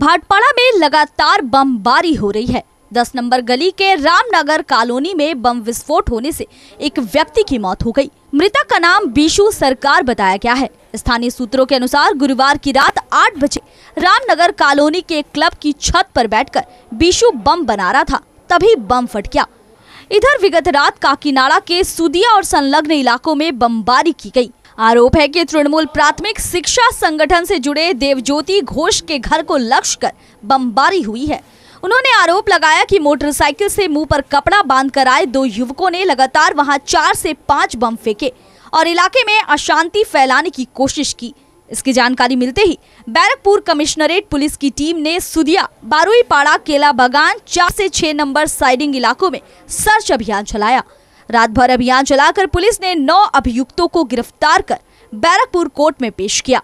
भाटपाड़ा में लगातार बमबारी हो रही है। 10 नंबर गली के रामनगर कॉलोनी में बम विस्फोट होने से एक व्यक्ति की मौत हो गई। मृतक का नाम बीशू सरकार बताया गया है। स्थानीय सूत्रों के अनुसार गुरुवार की रात 8 बजे रामनगर कॉलोनी के एक क्लब की छत पर बैठकर बीशू बम बना रहा था, तभी बम फट गया। इधर विगत रात काकीनाडा के सुदिया और संलग्न इलाकों में बमबारी की गई। आरोप है कि तृणमूल प्राथमिक शिक्षा संगठन से जुड़े देवज्योति घोष के घर को लक्ष्य कर बमबारी हुई है। उन्होंने आरोप लगाया कि मोटरसाइकिल से मुंह पर कपड़ा बांधकर आए दो युवकों ने लगातार वहां 4 से 5 बम फेंके और इलाके में अशांति फैलाने की कोशिश की। इसकी जानकारी मिलते ही बैरकपुर कमिश्नरेट पुलिस की टीम ने सुदिया, बारुईपाड़ा, केला बागान, 4 से 6 नंबर साइडिंग इलाकों में सर्च अभियान चलाया। रात भर अभियान चलाकर पुलिस ने 9 अभियुक्तों को गिरफ्तार कर बैरकपुर कोर्ट में पेश किया।